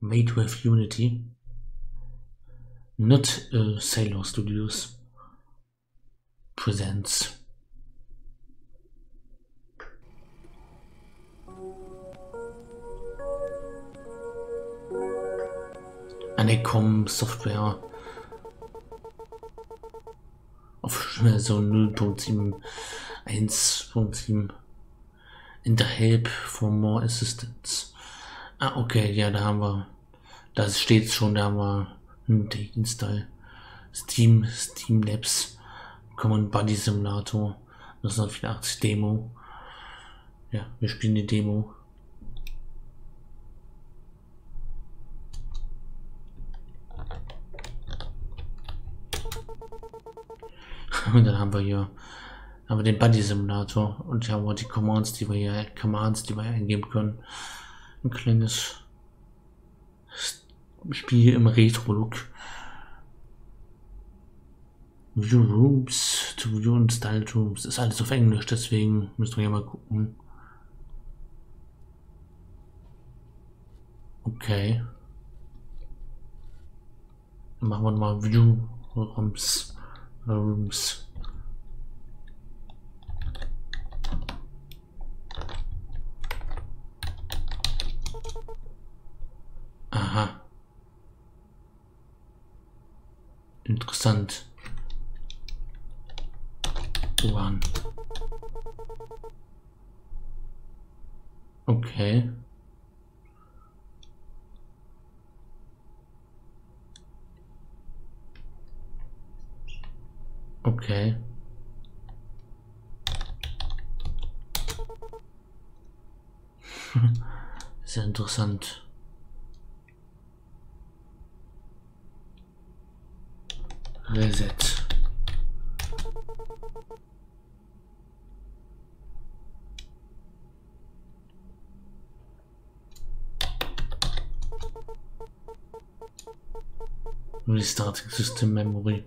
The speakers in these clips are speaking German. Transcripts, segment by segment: Made with Unity, not Sailor Studios presents. Annecom Software auf Schnellsohn 0.7.1.7 in the help for more assistance. Ah, okay, ja, da haben wir, das steht schon, da haben wir den Install, Steam Labs, Common Buddy Simulator, 1984 Demo. Ja, wir spielen die Demo. Und dann haben wir hier den Buddy Simulator und haben wir die Commands, die wir hier eingeben können. Ein kleines Spiel im Retro-Look. View Rooms, to View und Style Rooms. Ist alles auf Englisch, deswegen müssen wir hier mal gucken. Okay. Dann machen wir mal View Rooms. Aha. Interessant. One. Okay. Okay. Sehr interessant. Reset. Restarting System Memory.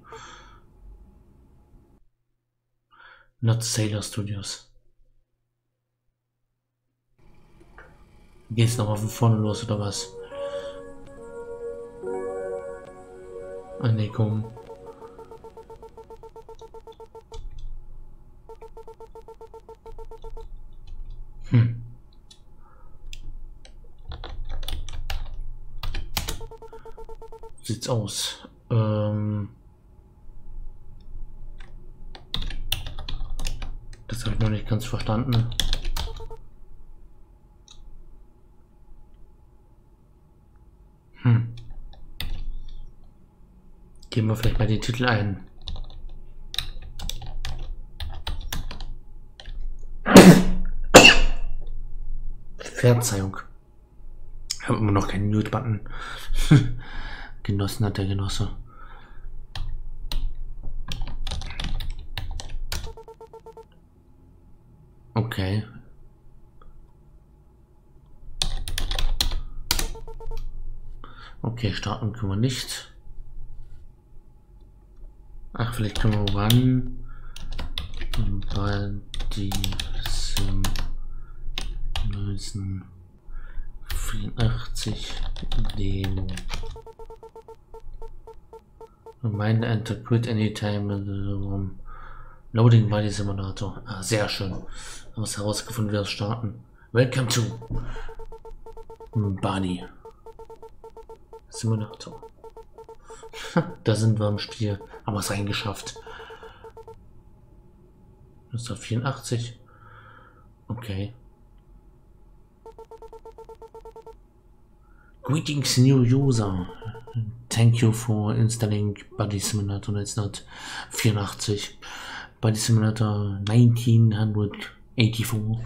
Not Sailor Studios. Geht's nochmal von vorne los oder was? Annecom. Sieht's aus. Das habe ich noch nicht ganz verstanden. Geben wir vielleicht mal den Titel ein. Verzeihung. Ich habe immer noch keinen Mute-Button. Genossen hat der Genosse. Okay. Okay, starten können wir nicht. Ach, vielleicht können wir Buddy Sim 1984 Demo. Reminder enter quit anytime in the room. Loading Buddy Simulator. Ah, sehr schön. Haben wir es herausgefunden, wie wir es starten. Welcome to Buddy Simulator. Da sind wir im Spiel. Haben wir es reingeschafft. 1984. Okay. Greetings new user. Thank you for installing Buddy Simulator 1984. Buddy Simulator 1984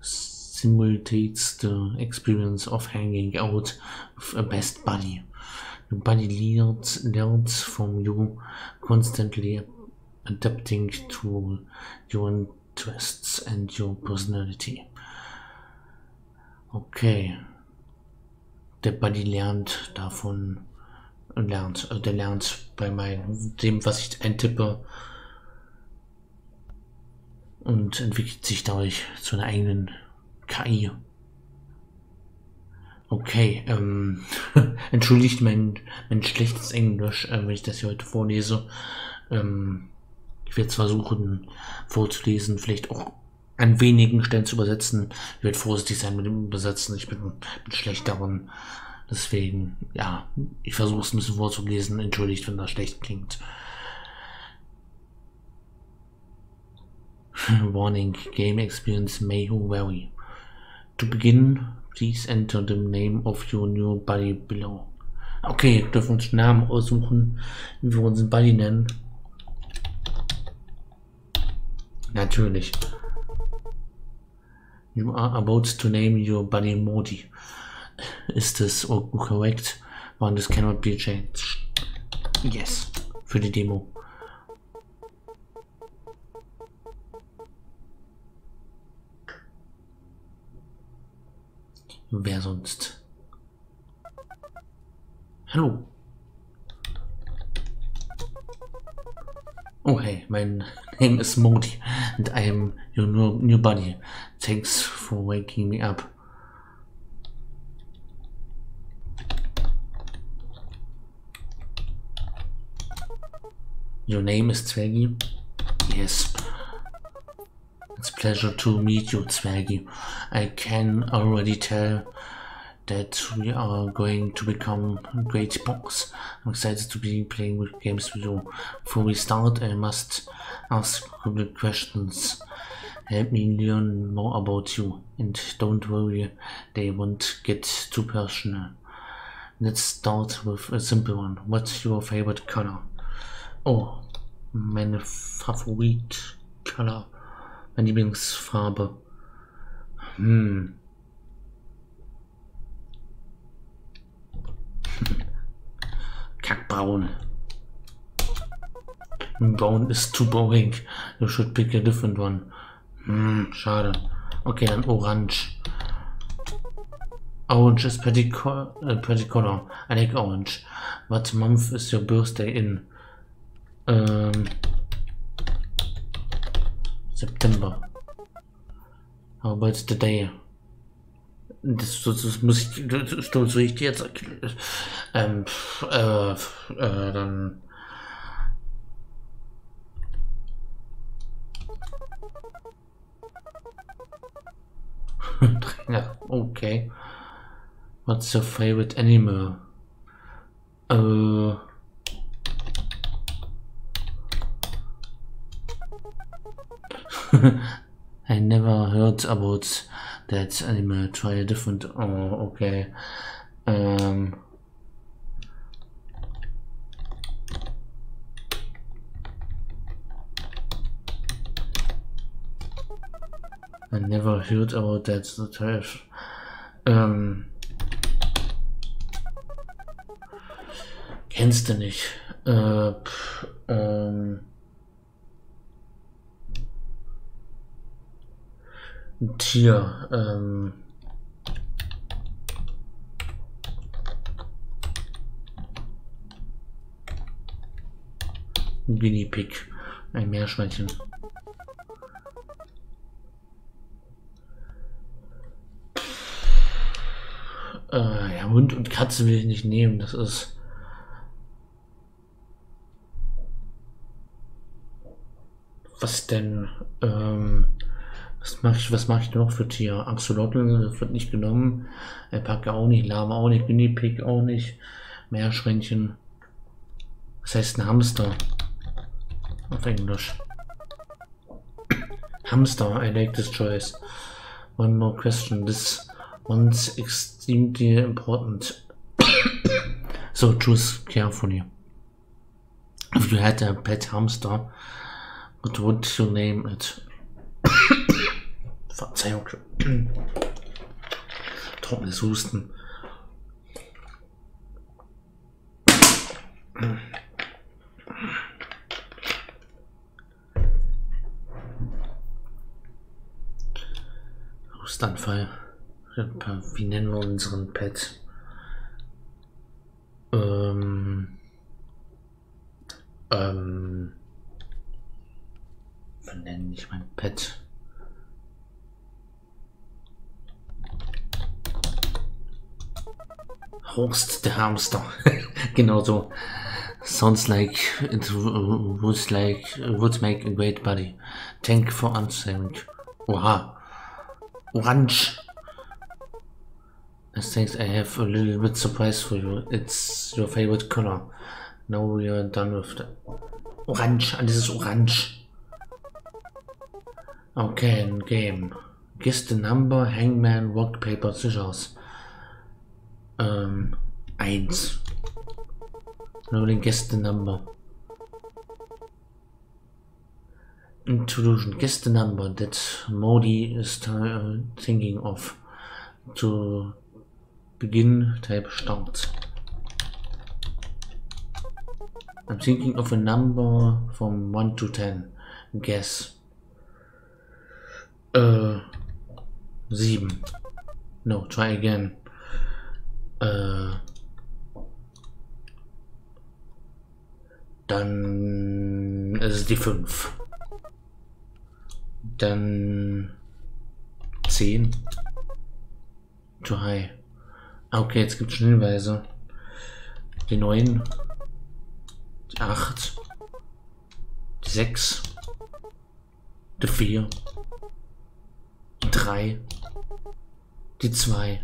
simulates the experience of hanging out with a best buddy. The buddy learns from you, constantly adapting to your interests and your personality. Okay. Der Buddy lernt davon, der lernt bei dem, was ich eintippe. Und entwickelt sich dadurch zu einer eigenen KI. Okay, Entschuldigt mein schlechtes Englisch, wenn ich das hier heute vorlese. Ich werde es versuchen vorzulesen, vielleicht auch an wenigen Stellen zu übersetzen. Ich werde vorsichtig sein mit dem Übersetzen. Ich bin schlecht darin. Deswegen, ja, ich versuche es ein bisschen vorzulesen. Entschuldigt, wenn das schlecht klingt. Warning, game experience may vary. To begin, please enter the name of your new buddy below. Okay, dürfen wir uns Namen aussuchen, wie wir unseren Buddy nennen. Natürlich. You are about to name your buddy Modi. Ist das korrekt? One, this cannot be changed. Yes. Für die Demo. Wer sonst? Hallo. Oh hey, mein name is Modi and I am your new buddy. Thanks for waking me up. Your name is Swaggy? Yes. It's a pleasure to meet you, Zwergy. I can already tell that we are going to become great pals. I'm excited to be playing with games with you. Before we start, I must ask a couple of questions. Help me learn more about you, and don't worry, they won't get too personal. Let's start with a simple one. What's your favorite color? Oh, meine Favorit-Color. Meine Lieblingsfarbe. Kackbraun. Braun ist too boring. You should pick a different one. Schade. Okay, dann orange. Orange is pretty color. I like orange. What month is your birthday in? September. How about the day? Das muss ich, das soll ich dir jetzt dann. Okay. What's your favorite animal? I never heard about that animal. Try a different. Oh, okay. I never heard about that. Kennst du nicht? Tier, Guinea Pig, ein Meerschweinchen. Ja, Hund und Katze will ich nicht nehmen, das ist... Was denn, Was mache ich noch für Tier? Axolotl wird nicht genommen. Alpaka auch nicht, Lama auch nicht, Guinea Pig auch nicht. Meerschweinchen. Was heißt ein Hamster? Auf Englisch. Hamster, I like this choice. One more question. This one's extremely important. So, choose carefully. If you had a pet hamster, what would you name it? Verzeihung. Trockenes Husten. Hustanfall. Wie nennen wir unseren Pet? Wie nenne ich mein Pet? Horst der Hamster. Genau so. Sounds like it would make a great buddy. Thank for answering. Oha. Orange. I think I have a little bit surprise for you. It's your favorite color. Now we are done with that. Orange. Alles ist orange. Okay, game. Guess the number, Hangman, Rock, Paper, Scissors. 1. Nobody guess the number. Introduction. Guess the number that Modi is thinking of. To begin, type start. I'm thinking of a number from 1 to 10. Guess. 7. No, try again. 5. Dann 10. Too high. Okay, jetzt gibt es schon Hinweise. Die 9. Die 8. Die 6. Die 4. Die 3. Die 2.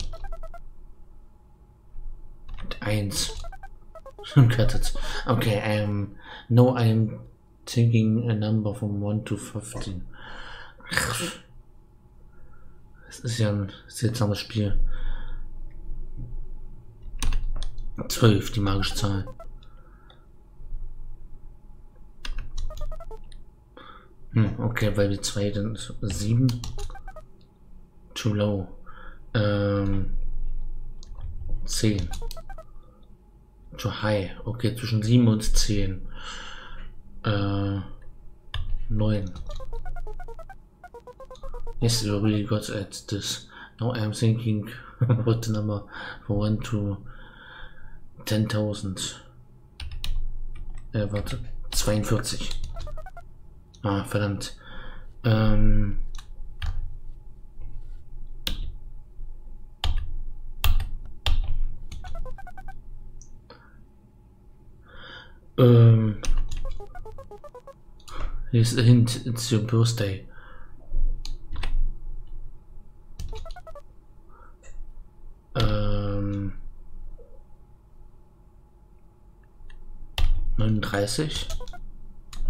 Die 1. Okay, I'm thinking a number from 1 to 15. Es ist ja ein seltsames Spiel. 12, die magische Zahl. Okay, weil die 2 dann ist 7. Too low. 10. Too high. Okay, zwischen 7 und 10. 9. Yes, you really got at this. Now I'm thinking about the number from 1 to 10.000. Warte. 42. Ah, verdammt. here's a hint, it's your birthday.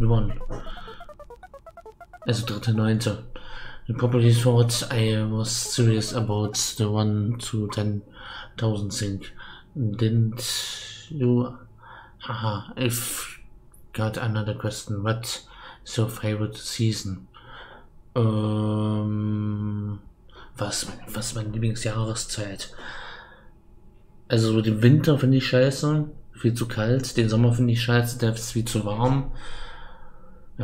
One. Also 3.9. You probably thought I was serious about the 1 to 10,000 thing. Didn't you? Haha, I've got another question. What's your favorite season? Was meine Lieblingsjahreszeit? Also so den Winter finde ich scheiße, viel zu kalt. Den Sommer finde ich scheiße, der ist viel zu warm.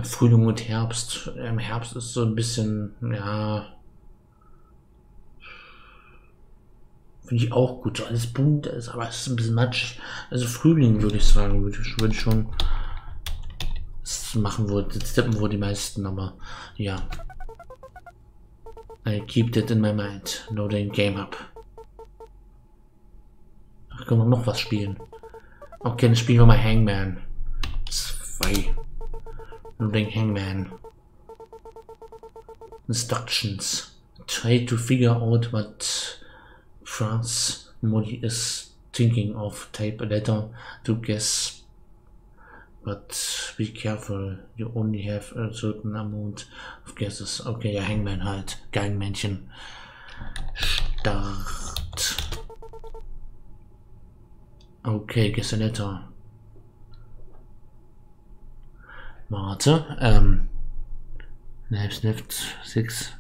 Frühling und Herbst. Im Herbst ist so ein bisschen, ja, finde ich auch gut, so alles bunt ist, aber es ist ein bisschen matschig. Also Frühling würde ich sagen, würde ich schon machen, tippen wohl die meisten, aber ja. I keep that in my mind, know the game up. Ach, können wir noch was spielen? Okay, dann spielen wir mal Hangman. 2. Nur den Hangman. Instructions. Try to figure out what France Modi is thinking of. Type a letter to guess. But be careful, you only have a certain amount of guesses. Okay, der Hangman halt. Gangmännchen. Start. Okay, guess a letter. Warte, left 6.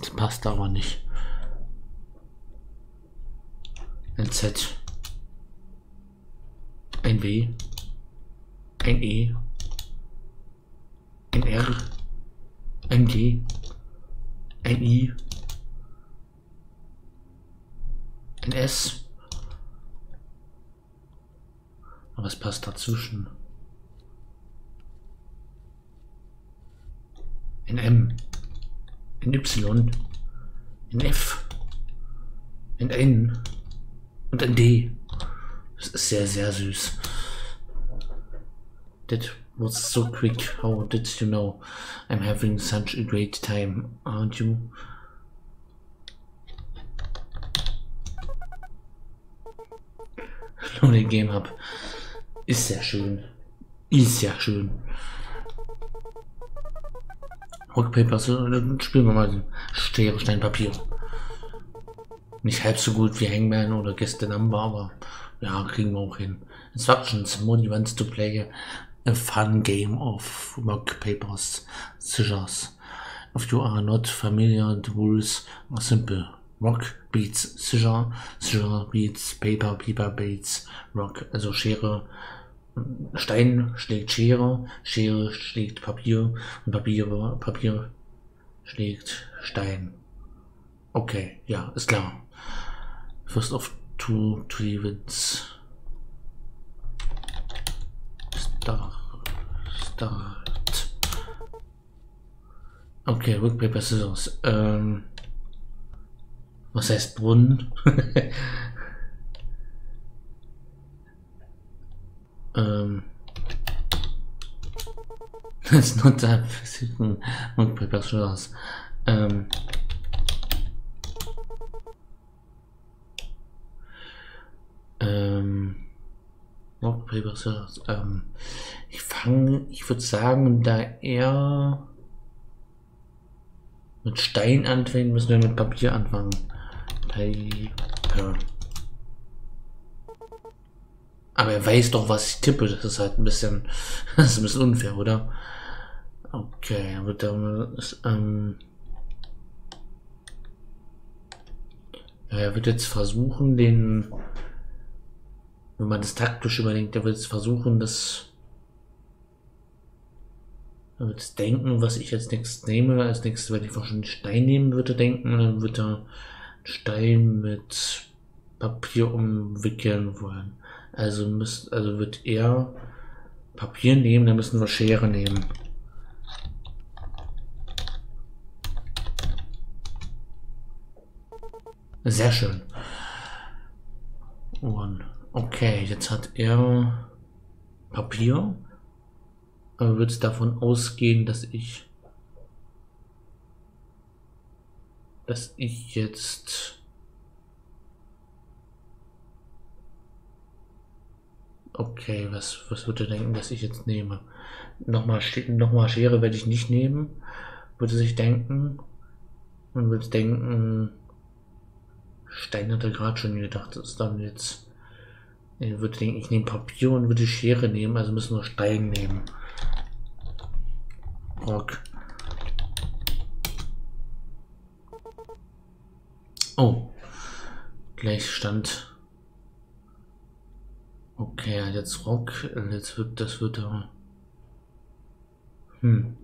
Das passt aber nicht. Ein Z. Ein W. Ein E. Ein R. Ein G. Ein I. Ein S. Aber es passt dazwischen. Ein M. in Y, in F, in N und in D. Das ist sehr, sehr süß. That was so quick. How did you know? I'm having such a great time, aren't you? Loading Game Hub. Ist sehr schön. Ist ja schön. Rock, Paper, dann spielen wir mal Schere, Stein, Papier. Nicht halb so gut wie Hangman oder Guess the Number, aber ja, kriegen wir auch hin. Instructions. Modi wants to play a fun game of rock, papers, scissors. If you are not familiar, the rules are simple. Rock beats scissor, scissor beats paper, paper beats rock. Also Schere, Stein schlägt Schere, Schere schlägt Papier und Papier schlägt Stein. Okay, ja, ist klar. First of two, three wins. Start. Okay, Rock, Paper, Scissors. Was heißt Brunnen? Das ist nur da Physiken und Paper Scissors. Rock, Paper, Scissors. Ich würde sagen, da er mit Stein anfängt, müssen wir mit Papier anfangen. Paper. Aber er weiß doch, was ich tippe. Das ist halt ein bisschen, das ist ein bisschen unfair, oder? Okay, aber dann ist, ja, er wird jetzt versuchen, den, wenn man das taktisch überdenkt, er wird jetzt versuchen, das, er wird jetzt denken, was ich als nächstes nehme. Als nächstes werde ich wahrscheinlich Stein nehmen, würde er denken, und dann wird er Stein mit Papier umwickeln wollen. Also wird er Papier nehmen, dann müssen wir Schere nehmen. Sehr schön. Und okay, jetzt hat er Papier. Aber wird es davon ausgehen, dass ich jetzt... Okay, was würde er denken, dass ich jetzt nehme? Nochmal Schere werde ich nicht nehmen, würde sich denken. Und würde denken, Stein hat er gerade schon gedacht, das ist dann jetzt. Er würde denken, ich nehme Papier und würde Schere nehmen, also müssen wir Stein nehmen. Rock. Oh, Gleichstand. Okay, jetzt Rock, jetzt wird das wieder. Machen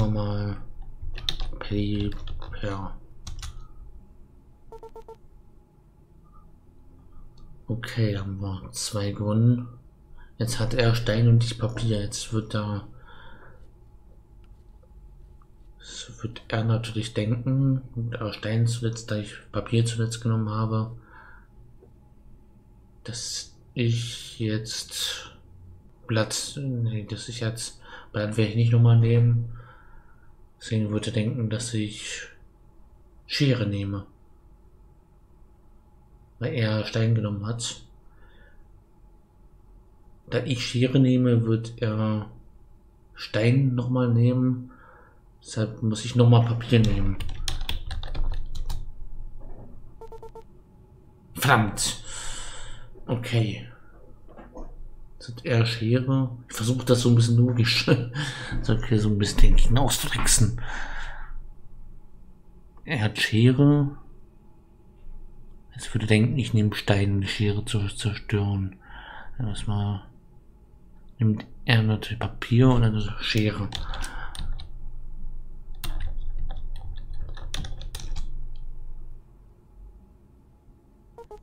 wir mal Paper. Okay, da haben wir zwei gewonnen. Jetzt hat er Stein und ich Papier. Jetzt wird da. Das wird er natürlich denken. Aber Stein zuletzt, da ich Papier zuletzt genommen habe. Dass ich jetzt Platz, nee, dass ich jetzt Blatt werde ich nicht nochmal nehmen. Deswegen würde denken, dass ich Schere nehme. Weil er Stein genommen hat. Da ich Schere nehme, wird er Stein nochmal nehmen. Deshalb muss ich nochmal Papier nehmen. Verdammt! Okay. Sind eher Schere. Ich versuche das so ein bisschen logisch. Okay, so ein bisschen hinauszutricksen. Er hat Schere. Jetzt würde denken, ich nehme Stein, um die Schere zu zerstören. Erstmal nimmt er natürlich Papier und dann Schere.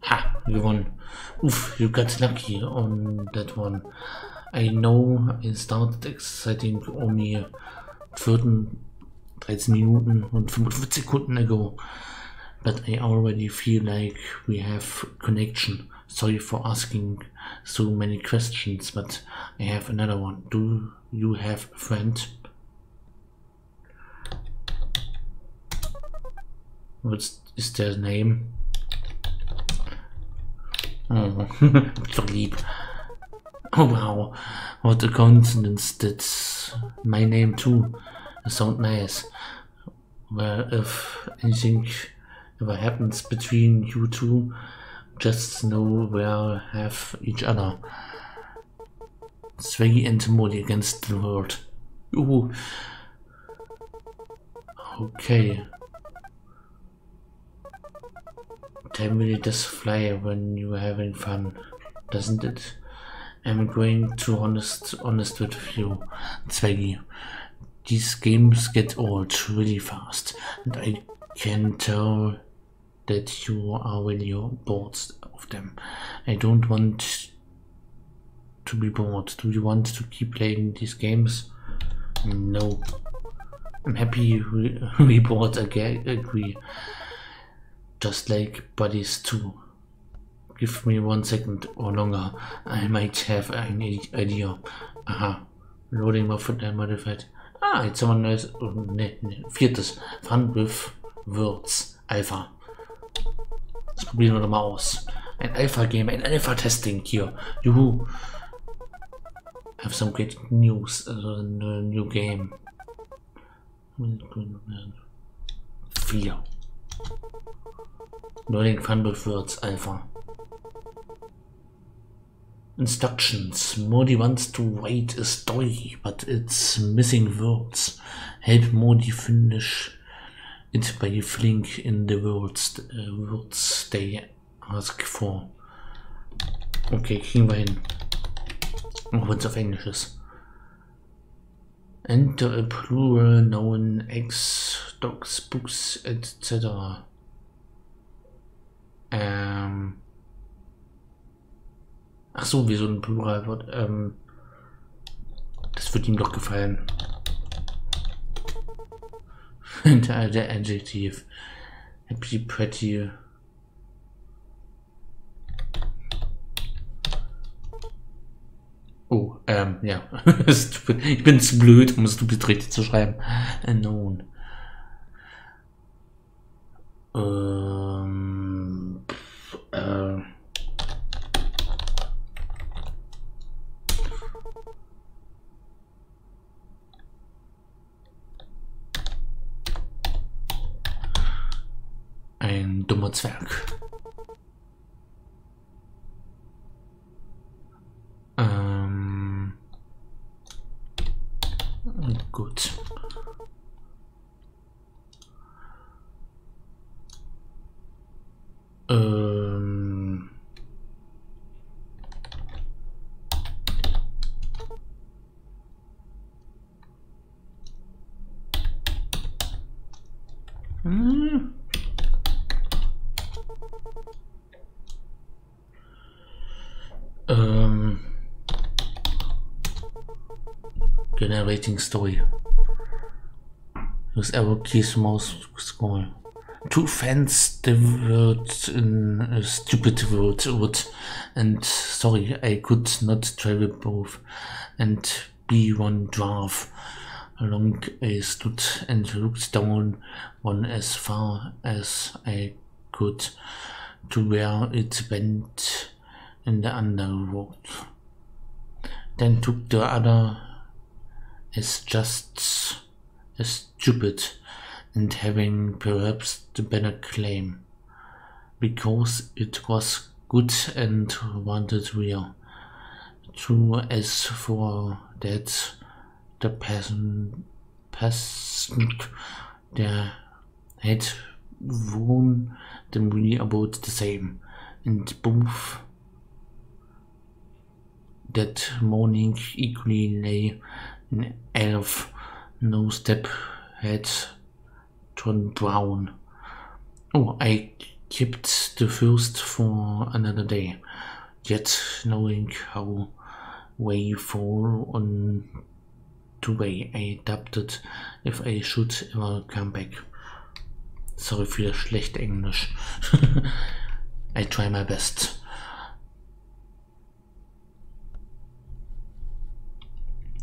Ha, gewonnen. Oof, you got lucky on that one. I know I started exciting only 13 13 Minuten und 55 Sekunden ago, but I already feel like we have connection. Sorry for asking so many questions, but I have another one. Do you have a friend? What is their name? Oh, so lieb. Oh wow, what a coincidence that my name too. Sounds nice. Well, if anything ever happens between you two, just know we'll have each other. Swaggy and Modi against the world. Ooh. Okay. Time really does fly when you're having fun, doesn't it? I'm going to honest with you, Swaggy. These games get old really fast, and I can tell that you are really bored of them. I don't want to be bored. Do you want to keep playing these games? No. I'm happy we both agree. Just like buddies too. Give me 1 second or longer. I might have an idea. Aha. Loading modified. Ah, it's someone else. Oh, ne. Viertes. Fun with words. Alpha. Das probieren wir doch mal aus. Ein Alpha-Game, ein Alpha-Testing hier. Juhu. I have some great news. New game. 4. Learning fun with words, Alpha. Instructions. Modi wants to write a story, but it's missing words. Help Modi finish it by filling in the words they ask for. Okay, kriegen wir hin. Auch wenn es auf Englisch ist. Enter a plural noun, eggs, dogs, books, etc. Ach so, wie so ein Pluralwort. Das wird ihm doch gefallen. Hinter der Adjektiv. Happy, pretty. Oh, ja. Ich bin zu blöd, um es stupid richtig zu schreiben. Unknown. Ein dummer Zwerg. Gut. Generating story. Use arrow keys, mouse, scroll. Two fans, the word in a stupid word, and sorry, I could not travel both, and be one dwarf. Along I stood and looked down one as far as I could, to where it went in the underworld. Then took the other. Is just as stupid and having perhaps the better claim because it was good and wanted real. True as for that the peasant there had worn them really about the same and both that morning equally lay an elf, no step had turned brown. Oh, I kept the first for another day, yet knowing how way fall on way adapted if I should ever come back. Sorry für das schlechte Englisch. I try my best.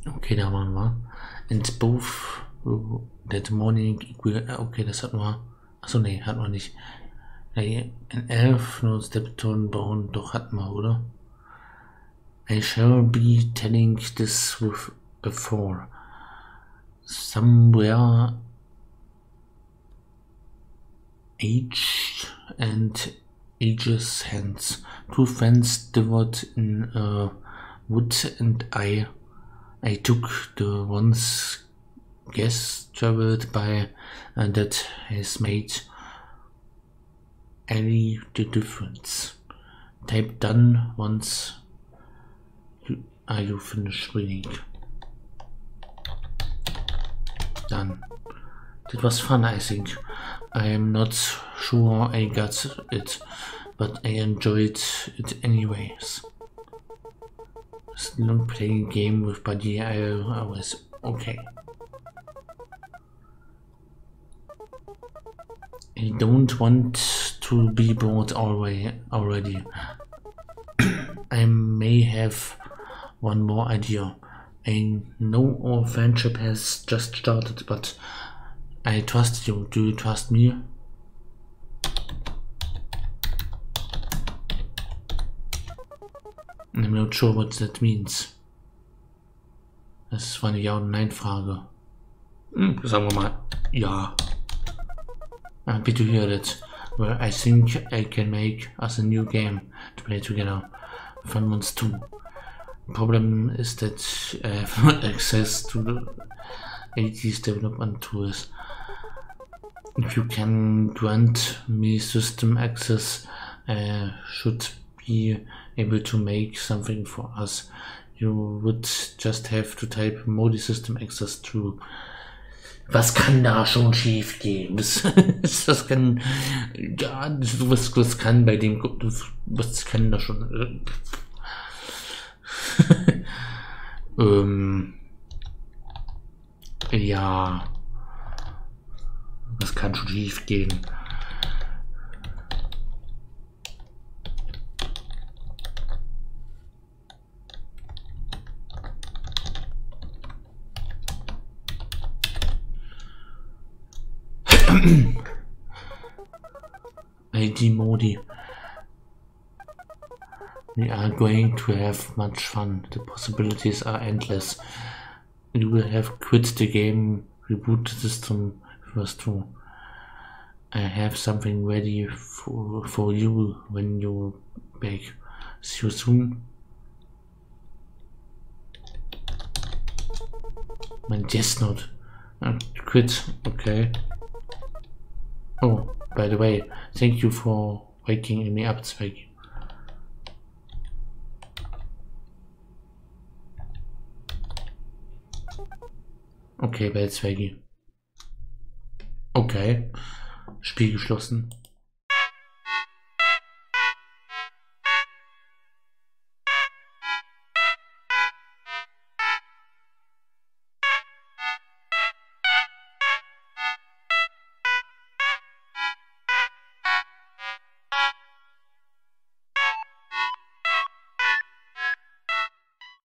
Okay, da waren wir. And both that morning equal, okay, das hatten wir. Achso, nee, hatten wir nicht. An elf, no step turn bauen, doch hatten wir, oder? I shall be telling this with a four. Somewhere aged and ages hence. Two friends devoured in wood and I took the once guess travelled by and that has made any the difference. Type done once you finish reading. Done. That was fun, I think. I'm not sure I got it, but I enjoyed it anyways. Long playing game with Buddy, I was okay. I don't want to be bored already. I may have one more idea. I know our friendship has just started, but I trust you. Do you trust me? I'm not sure what that means. Das war eine Ja- oder Nein-Frage. Sagen wir mal Ja. I'm happy to hear that. Well, I think I can make us a new game to play together. Fun ones too. Problem is that I have not access to the 80s development tools. If you can grant me system access, I should be able to make something for us. You would just have to type Modi system access to. Was kann da schon schief gehen? Das kann, ja, was kann bei dem, was kann da schon? Ja, was kann schon schief gehen? ID Modi. We are going to have much fun. The possibilities are endless. You will have quit the game, reboot the system first too. I have something ready for you when you're back. See you soon. My guess not. Quit, okay. Oh, by the way, thank you for waking me up, Swaggy. Okay, bei Zwergy. Okay. Spiel geschlossen.